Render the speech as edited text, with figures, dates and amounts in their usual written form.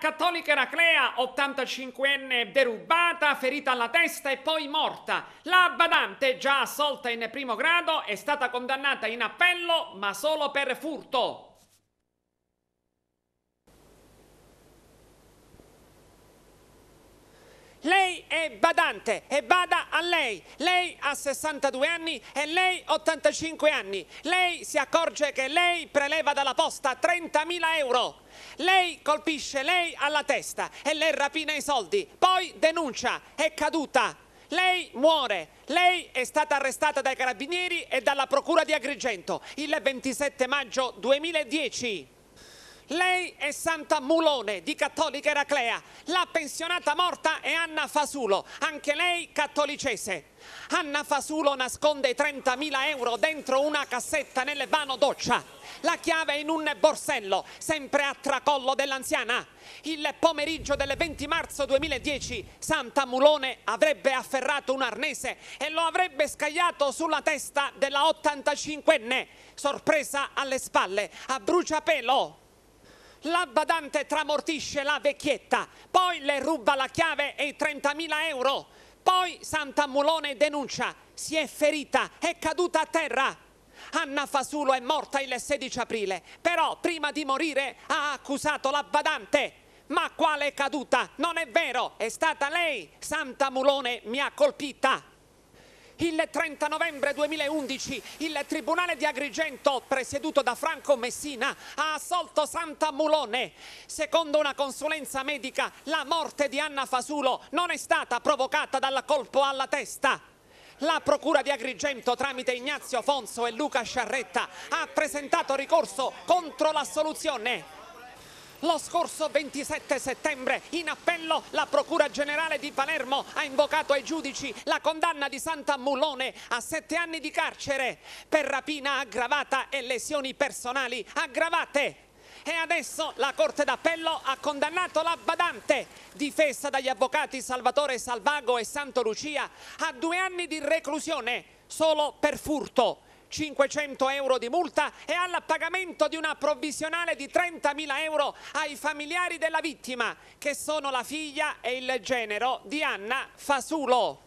La cattolica Eraclea, 85enne, derubata, ferita alla testa e poi morta. La badante, già assolta in primo grado, è stata condannata in appello, ma solo per furto. Lei è badante e bada a lei, lei ha 62 anni e lei 85 anni, lei si accorge che lei preleva dalla posta 30.000 euro, lei colpisce lei alla testa e le rapina i soldi, poi denuncia, è caduta, lei muore, lei è stata arrestata dai Carabinieri e dalla Procura di Agrigento il 27 maggio 2010. Lei è Santa Mulone di Cattolica Eraclea, la pensionata morta è Anna Fasulo, anche lei cattolicese. Anna Fasulo nasconde i 30.000 euro dentro una cassetta nel vano doccia, la chiave in un borsello, sempre a tracollo dell'anziana. Il pomeriggio del 20 marzo 2010 Santa Mulone avrebbe afferrato un arnese e lo avrebbe scagliato sulla testa della 85enne, sorpresa alle spalle, a bruciapelo. La badante tramortisce la vecchietta, poi le ruba la chiave e i 30.000 euro, poi Santa Mulone denuncia, si è ferita, è caduta a terra. Anna Fasulo è morta il 16 aprile, però prima di morire ha accusato la badante. Ma quale caduta? Non è vero, è stata lei, Santa Mulone mi ha colpita. Il 30 novembre 2011 il Tribunale di Agrigento, presieduto da Franco Messina, ha assolto Santa Mulone. Secondo una consulenza medica, la morte di Anna Fasulo non è stata provocata dal colpo alla testa. La Procura di Agrigento, tramite Ignazio Fonzo e Luca Sciarretta, ha presentato ricorso contro l'assoluzione. Lo scorso 27 settembre, in appello, la Procura Generale di Palermo ha invocato ai giudici la condanna di Santa Mulone a 7 anni di carcere per rapina aggravata e lesioni personali aggravate. E adesso la Corte d'Appello ha condannato la badante, difesa dagli avvocati Salvatore Salvago e Santo Lucia, a 2 anni di reclusione solo per furto, 500 euro di multa e al pagamento di una provvisionale di 30.000 euro ai familiari della vittima, che sono la figlia e il genero di Anna Fasulo.